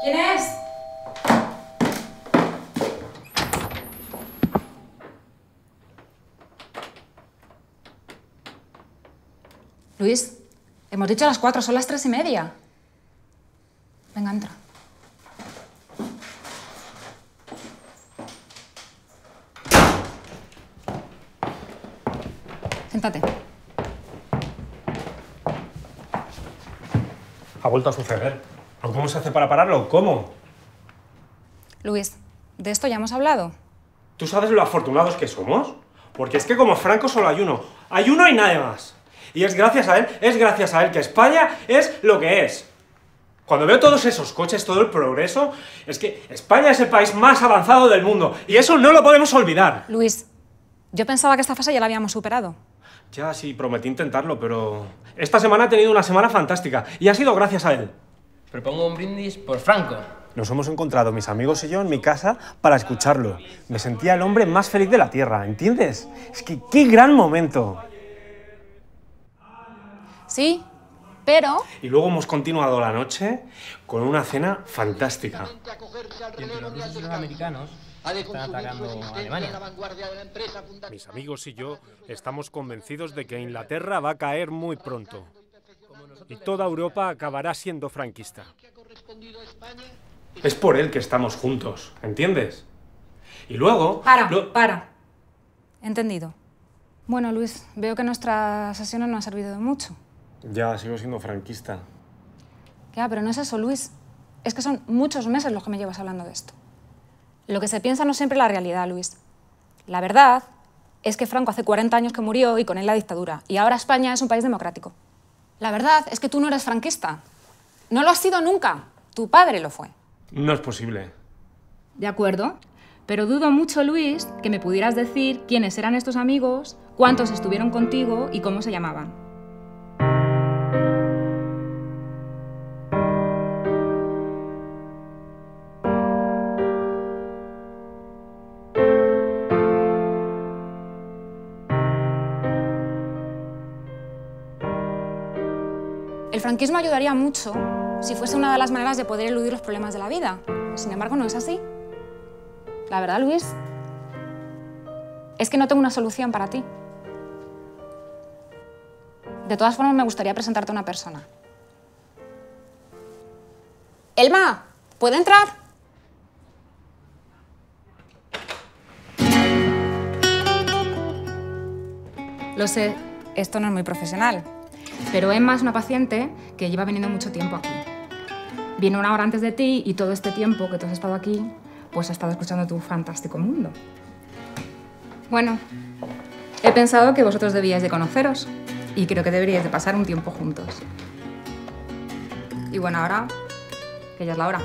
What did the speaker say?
¿Quién es? Luis, hemos dicho las 4, son las 3:30. Venga, entra. Siéntate. Ha vuelto a suceder. ¿Pero cómo se hace para pararlo? ¿Cómo? Luis, de esto ya hemos hablado. ¿Tú sabes lo afortunados que somos? Porque es que como Franco solo hay uno. Hay uno y nadie más. Y es gracias a él que España es lo que es. Cuando veo todos esos coches, todo el progreso, es que España es el país más avanzado del mundo. Y eso no lo podemos olvidar. Luis, yo pensaba que esta fase ya la habíamos superado. Ya, sí, prometí intentarlo, pero esta semana he tenido una semana fantástica y ha sido gracias a él. Propongo un brindis por Franco. Nos hemos encontrado, mis amigos y yo, en mi casa para escucharlo. Me sentía el hombre más feliz de la Tierra, ¿entiendes? Es que qué gran momento. Sí, pero... Y luego hemos continuado la noche con una cena fantástica. Y entre los rusos y los americanos están atacando a Alemania. Mis amigos y yo estamos convencidos de que Inglaterra va a caer muy pronto. Y toda Europa acabará siendo franquista. Es por él que estamos juntos, ¿entiendes? Y luego... Para. Entendido. Bueno, Luis, veo que nuestra sesión no ha servido de mucho. Ya, sigo siendo franquista. Ya, pero no es eso, Luis. Es que son muchos meses los que me llevas hablando de esto. Lo que se piensa no es siempre la realidad, Luis. La verdad es que Franco hace 40 años que murió y con él la dictadura. Y ahora España es un país democrático. La verdad es que tú no eres franquista. No lo has sido nunca. Tu padre lo fue. No es posible. De acuerdo. Pero dudo mucho, Luis, que me pudieras decir quiénes eran estos amigos, cuántos estuvieron contigo y cómo se llamaban. El franquismo ayudaría mucho si fuese una de las maneras de poder eludir los problemas de la vida. Sin embargo, no es así. La verdad, Luis, es que no tengo una solución para ti. De todas formas, me gustaría presentarte a una persona. Elma, ¿puede entrar? Lo sé, esto no es muy profesional. Pero Emma es una paciente que lleva viniendo mucho tiempo aquí. Vino una hora antes de ti y todo este tiempo que tú has estado aquí, pues has estado escuchando tu fantástico mundo. Bueno, he pensado que vosotros debíais de conoceros y creo que deberíais de pasar un tiempo juntos. Y bueno, ahora, que ya es la hora.